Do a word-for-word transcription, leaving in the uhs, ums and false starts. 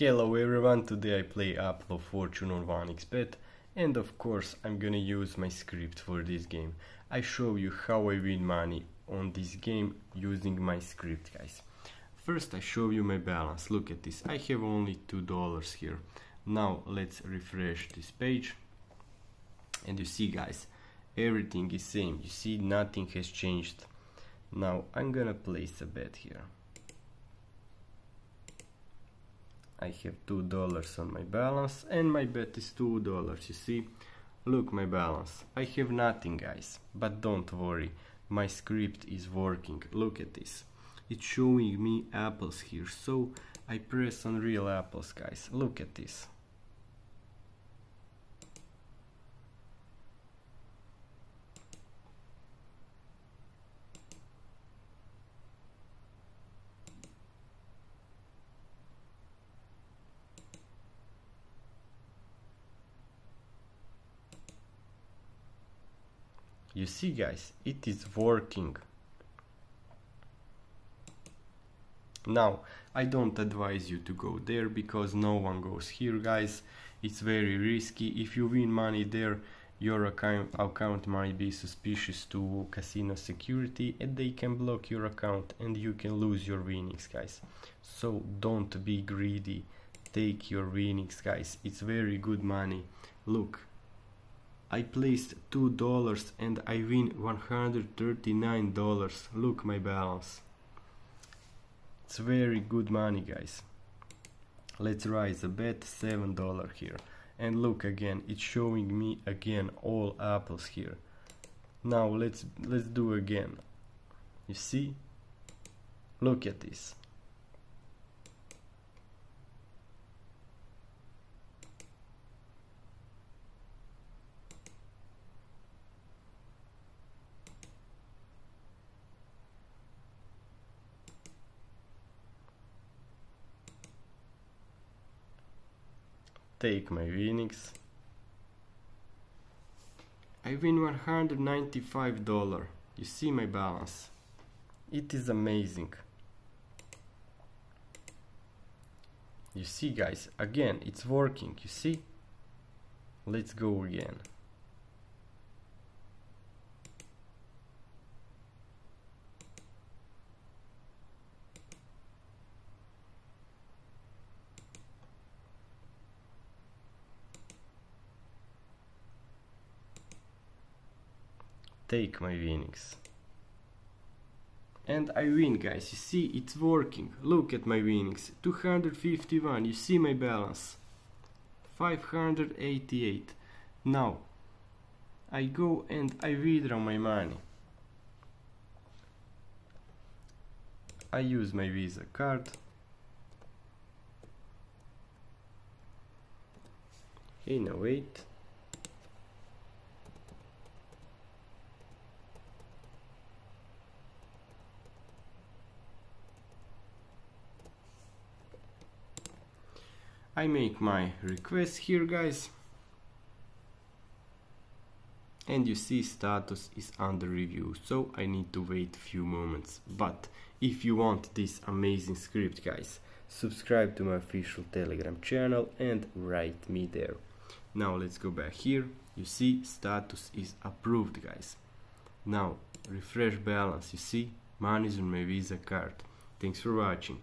Hello everyone, today I play Apple Fortune on one x bet, and of course I'm gonna use my script for this game. I show you how I win money on this game using my script, guys. First I show you my balance. Look at this, I have only two dollars here. Now let's refresh this page and you see, guys, everything is same. You see, nothing has changed. Now I'm gonna place a bet here. I have two dollars on my balance and my bet is two dollars, you see? Look my balance, I have nothing, guys, but don't worry, my script is working. Look at this, it's showing me apples here, so I press on real apples, guys. Look at this. You see, guys, it is working. Now, I don't advise you to go there because no one goes here, guys. It's very risky. If you win money there, your account, account might be suspicious to casino security and they can block your account and you can lose your winnings, guys. So don't be greedy. Take your winnings, guys. It's very good money. Look. I placed two dollars and I win one hundred thirty-nine dollars. Look my balance. It's very good money, guys. Let's raise a bet, seven dollars here. And look again, it's showing me again all apples here. Now let's let's do again. You see? Look at this. Take my winnings. I win one hundred ninety-five dollars. You see my balance. It is amazing. You see, guys, again it's working, you see? Let's go again. Take my winnings. And I win, guys, you see, it's working. Look at my winnings, two hundred fifty-one, you see my balance, five hundred eighty-eight. Now, I go and I withdraw my money. I use my Visa card. Hey, now wait. I make my request here, guys, and you see status is under review, so I need to wait a few moments. But if you want this amazing script, guys, subscribe to my official Telegram channel and write me there. Now let's go back here, you see status is approved, guys. Now refresh balance, you see money is on my Visa card. Thanks for watching.